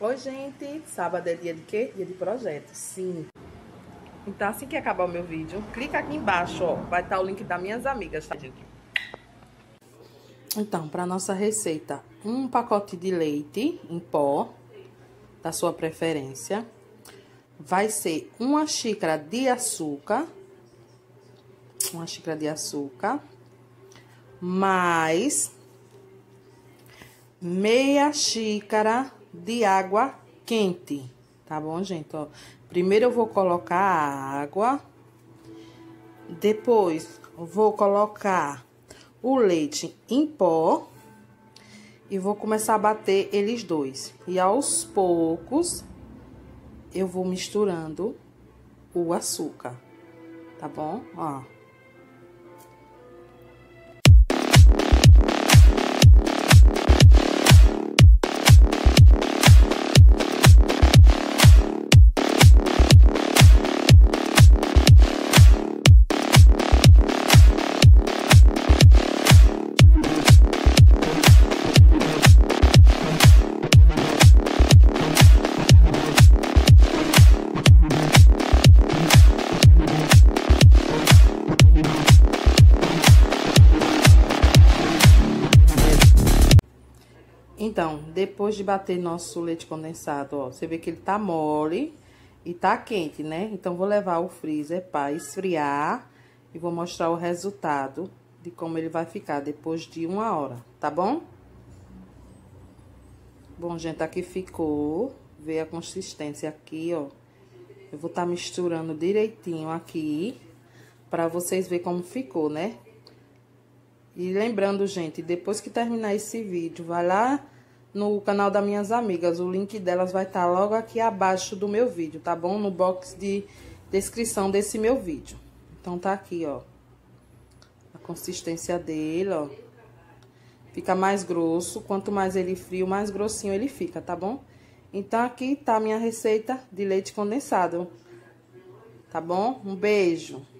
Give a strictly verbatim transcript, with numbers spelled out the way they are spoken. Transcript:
Oi, gente! Sábado é dia de quê? Dia de projeto, sim! Então, assim que acabar o meu vídeo, clica aqui embaixo, ó. Vai estar o link das minhas amigas, tá, gente? Então, para nossa receita, um pacote de leite em pó, da sua preferência. Vai ser uma xícara de açúcar. Uma xícara de açúcar. Mais meia xícara de água quente, tá bom, gente? Ó, primeiro eu vou colocar a água, depois vou colocar o leite em pó e vou começar a bater eles dois. E aos poucos eu vou misturando o açúcar, tá bom? Ó. Então, depois de bater nosso leite condensado, ó, você vê que ele tá mole e tá quente, né? Então, vou levar o freezer para esfriar e vou mostrar o resultado de como ele vai ficar depois de uma hora, tá bom? Bom, gente, aqui ficou. Vê a consistência aqui, ó. Eu vou tá misturando direitinho aqui para vocês verem como ficou, né? E lembrando, gente, depois que terminar esse vídeo, vai lá no canal das minhas amigas, o link delas vai estar logo aqui abaixo do meu vídeo, tá bom? No box de descrição desse meu vídeo. Então, tá aqui, ó, a consistência dele, ó. Fica mais grosso, quanto mais ele frio, mais grossinho ele fica, tá bom? Então, aqui tá a minha receita de leite condensado, tá bom? Um beijo!